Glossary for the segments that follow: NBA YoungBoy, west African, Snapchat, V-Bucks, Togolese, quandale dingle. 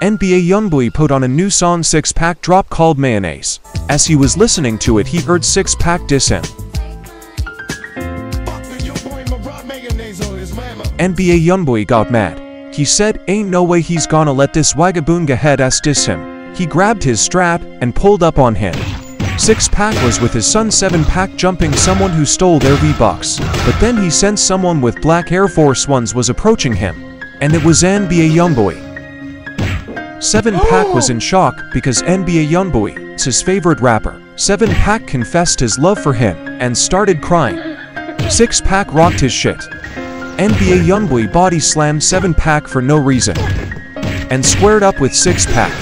NBA YoungBoy put on a new song six-pack drop called Mayonnaise. As he was listening to it, he heard six-pack diss him. NBA YoungBoy got mad. He said, "Ain't no way he's gonna let this wagaboonga head ass diss him." He grabbed his strap and pulled up on him. Six-pack was with his son seven-pack jumping someone who stole their V-Bucks. But then he sensed someone with black Air Force Ones was approaching him. And it was NBA YoungBoy. Seven-pack was in shock because NBA YoungBoy is his favorite rapper. Seven-pack confessed his love for him and started crying. Six-pack rocked his shit. NBA YoungBoy body slammed seven-pack for no reason and squared up with six-pack.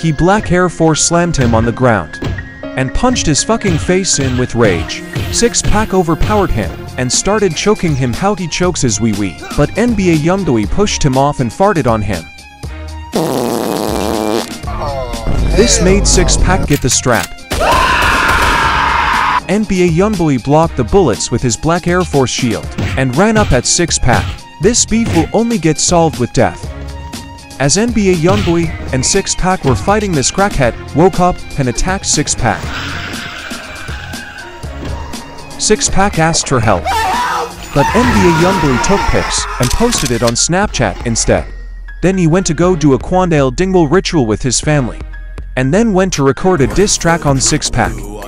He black Air Force slammed him on the ground and punched his fucking face in with rage. Six-pack overpowered him and started choking him how he chokes his wee-wee. But NBA YoungBoy pushed him off and farted on him. This made six-pack get the strap. NBA YoungBoy blocked the bullets with his black Air Force shield and ran up at six-pack. This beef will only get solved with death. As NBA YoungBoy and six-pack were fighting, this crackhead woke up and attacked six-pack. Six-pack asked for help, but NBA YoungBoy took pics and posted it on Snapchat instead. Then he went to go do a quandale dingle ritual with his family, and then went to record a diss track on six-pack.